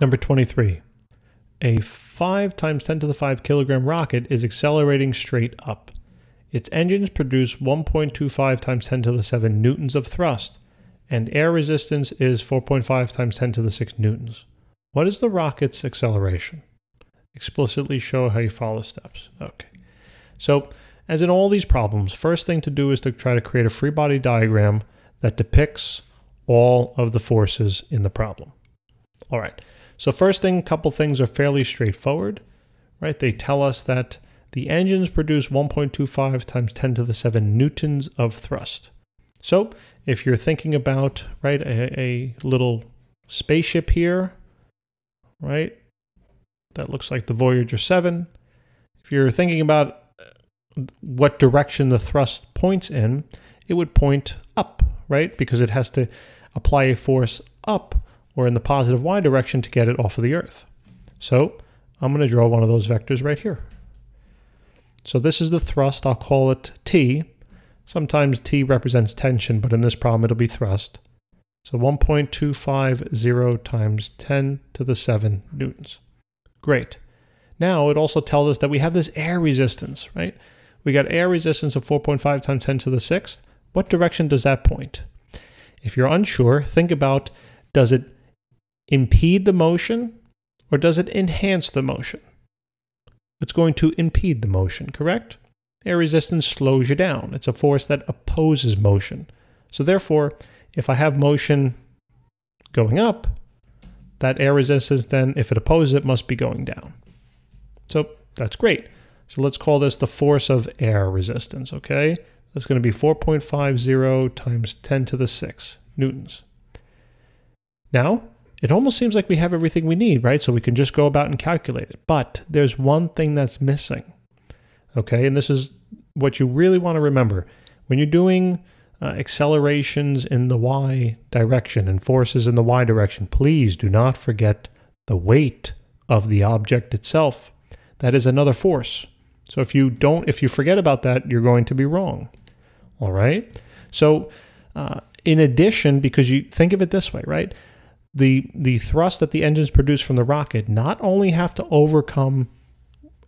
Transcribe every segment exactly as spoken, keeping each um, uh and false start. Number twenty-three, a five times ten to the five kilogram rocket is accelerating straight up. Its engines produce one point two five times ten to the seven newtons of thrust, and air resistance is four point five times ten to the six newtons. What is the rocket's acceleration? Explicitly show how you follow steps. Okay. So, as in all these problems, first thing to do is to try to create a free body diagram that depicts all of the forces in the problem. All right. So first thing, couple things are fairly straightforward, right? They tell us that the engines produce one point two five times ten to the seven newtons of thrust. So if you're thinking about, right, a, a little spaceship here, right? That looks like the Voyager seven. If you're thinking about what direction the thrust points in, it would point up, right? Because it has to apply a force up or in the positive y direction to get it off of the Earth. So I'm going to draw one of those vectors right here. So this is the thrust. I'll call it T. Sometimes T represents tension, but in this problem it'll be thrust. So one point two five zero times ten to the seven newtons. Great. Now it also tells us that we have this air resistance, right? We got air resistance of four point five times ten to the sixth. What direction does that point? If you're unsure, think about, does it impede the motion or does it enhance the motion? It's going to impede the motion, correct? Air resistance slows you down. It's a force that opposes motion. So therefore, if I have motion going up, that air resistance then, if it opposes it, must be going down. So that's great. So let's call this the force of air resistance, okay? That's going to be four point five zero times ten to the six newtons. Now, it almost seems like we have everything we need, right? So we can just go about and calculate it. But there's one thing that's missing, okay? And this is what you really want to remember. When you're doing uh, accelerations in the y direction and forces in the y direction, please do not forget the weight of the object itself. That is another force. So if you don't, if you forget about that, you're going to be wrong. All right. So uh, in addition, because you think of it this way, right? The the thrust that the engines produce from the rocket not only have to overcome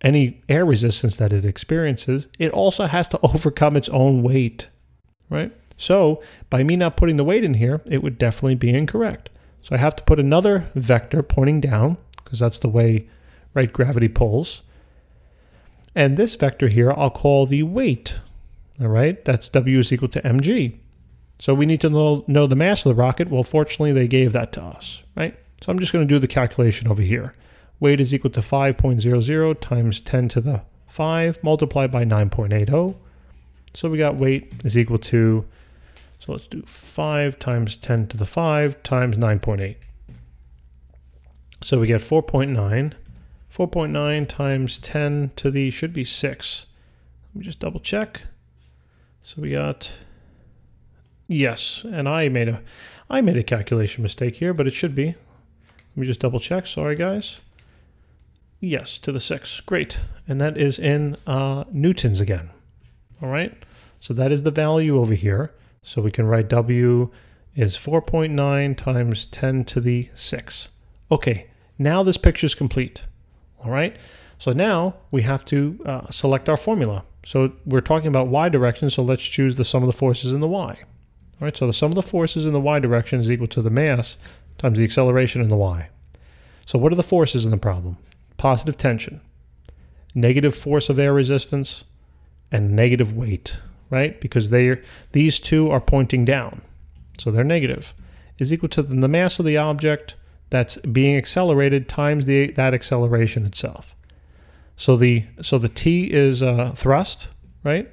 any air resistance that it experiences, it also has to overcome its own weight, right? So by me not putting the weight in here, it would definitely be incorrect. So I have to put another vector pointing down because that's the way, right, gravity pulls. And this vector here I'll call the weight, all right? That's W is equal to mg. So we need to know, know the mass of the rocket. Well, fortunately, they gave that to us, right? So I'm just going to do the calculation over here. Weight is equal to five point zero zero times ten to the five multiplied by nine point eight zero. So we got weight is equal to, so let's do five times ten to the five times nine point eight. So we get four point nine. four point nine times ten to the, should be six. Let me just double check. So we got, yes, and I made a, I made a calculation mistake here, but it should be. Let me just double check, sorry guys. Yes, to the six, great. And that is in uh, newtons again, all right? So that is the value over here. So we can write W is four point nine times ten to the six. Okay, now this picture is complete. All right, so now we have to uh, select our formula. So we're talking about y direction, so let's choose the sum of the forces in the y. All right, so the sum of the forces in the y direction is equal to the mass times the acceleration in the y. So what are the forces in the problem? Positive tension, negative force of air resistance, and negative weight, right? Because they are, these two are pointing down, so they're negative, is equal to the mass of the object that's being accelerated times the that acceleration itself. So the so the T is uh, thrust, right?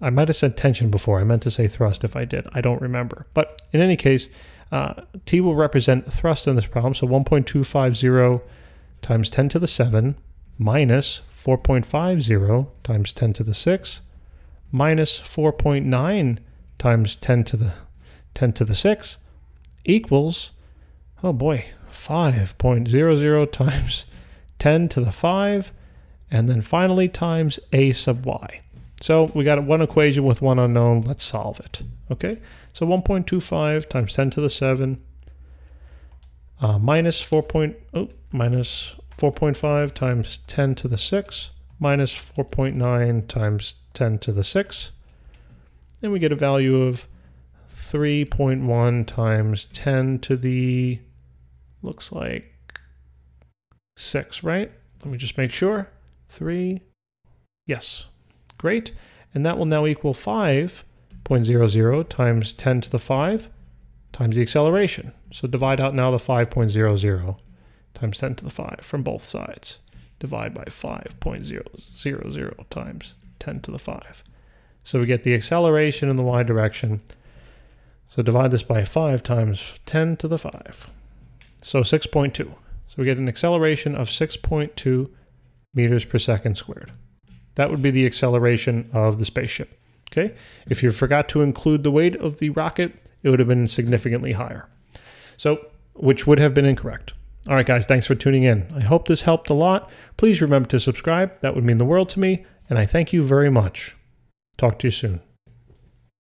I might have said tension before. I meant to say thrust if I did. I don't remember. But in any case, uh, T will represent thrust in this problem. So one point two five zero times ten to the seven minus four point five zero times ten to the six minus four point nine times ten to the six equals, oh boy, five point zero zero times ten to the five, and then finally times a sub y. So we got one equation with one unknown. Let's solve it, okay? So one point two five times ten to the seven uh, minus four point oh minus four point five times ten to the six minus four point nine times ten to the six, and we get a value of three point one times ten to the looks like six, right? Let me just make sure. Three. Yes. Great. And that will now equal five point zero zero times ten to the five times the acceleration. So divide out now the five point zero zero times ten to the five from both sides. Divide by five point zero zero times ten to the five. So we get the acceleration in the y direction. So divide this by five times ten to the five. So six point two. So we get an acceleration of six point two meters per second squared. That would be the acceleration of the spaceship. Okay? If you forgot to include the weight of the rocket, it would have been significantly higher. So, which would have been incorrect. All right, guys, thanks for tuning in. I hope this helped a lot. Please remember to subscribe. That would mean the world to me, and I thank you very much. Talk to you soon.